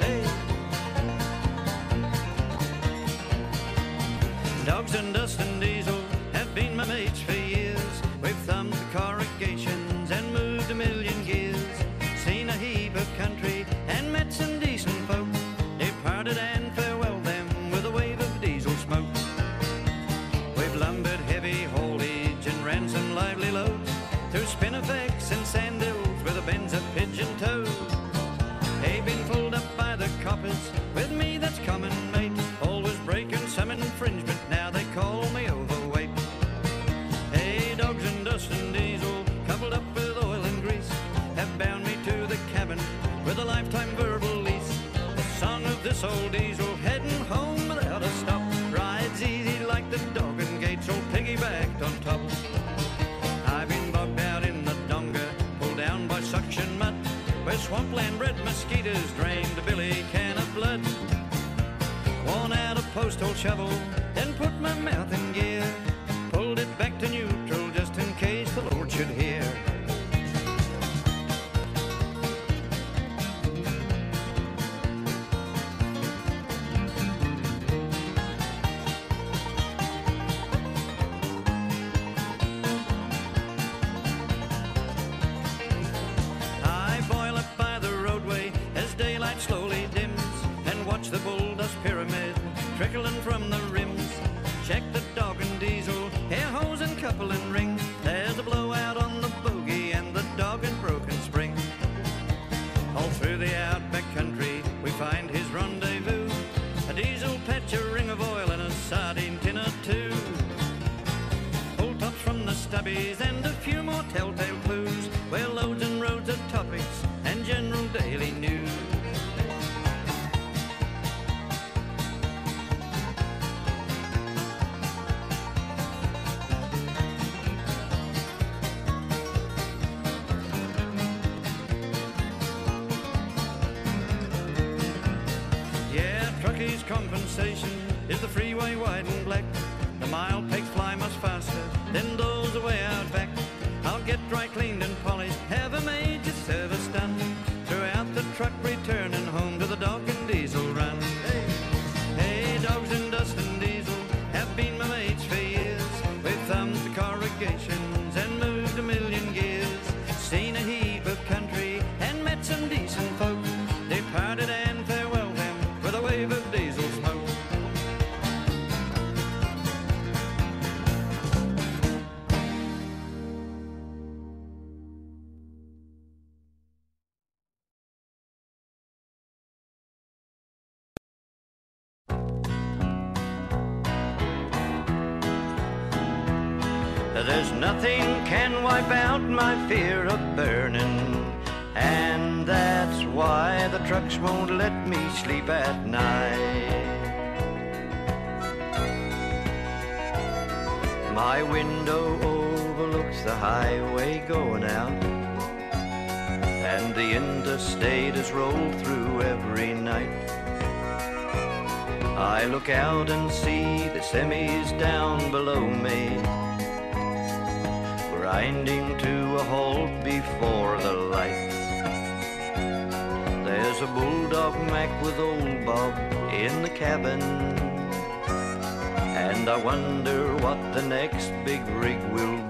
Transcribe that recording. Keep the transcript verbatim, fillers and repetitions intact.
hey. Dogs and dust and diesel have been my mates for years. We've thumbed the corrugations and moved a million gears. Seen a heap of country and met some decent folk. Departed and farewell them with a wave of diesel smoke. We've lumbered heavy haulage and ran some lively loads through Spinifex and Sand Hills with a Benz of pigeon toes. They've been pulled up by the coppers, with me that's common mate. Always breaking some infringement, now they call me overweight. Hey, dogs and dust and diesel, coupled up with oil and grease, have bound me to the cabin with a lifetime verbal lease. The song of this old diesel, heading home without a stop, rides easy like the dog and gates, all piggybacked on top. I've been bobbed out in the donga, pulled down by suction mutt, where swampland bred mosquitoes drained a billy can of blood. Worn out a postal shovel, then put my mouth in gear, pulled it back to neutral just in case the Lord should hear. Slowly dims and watch the bulldust pyramid trickling from the rims. Check the dog and diesel, air hose and coupling ring. There's a blowout on the bogey and the dog in broken spring. All through the outback country we find his rendezvous, a diesel patch, a ring of oil and a sardine tin or two. Pull tops from the stubbies and a few more telltale clues, where loads and roads are topics and general daily news. Truckie's compensation is the freeway wide and black. The mile pegs fly much faster than those away out back. I'll get dry cleaned and polished, have a major service done, throughout the truck returning home to the dog and diesel run. Hey, hey, dogs and dust and diesel have been my mates for years. We've thumbed the corrugations and moved a million gears. Seen a heap of country and met some decent folk. Departed and of diesel smoke. There's nothing can wipe out my fear of burning, and that's why the trucks won't let me sleep at night. My window overlooks the highway going out, and the interstate is rolled through every night. I look out and see the semis down below me, grinding to a halt before the lights. There's a bulldog Mac with old Bob in the cabin, and I wonder what the next big rig will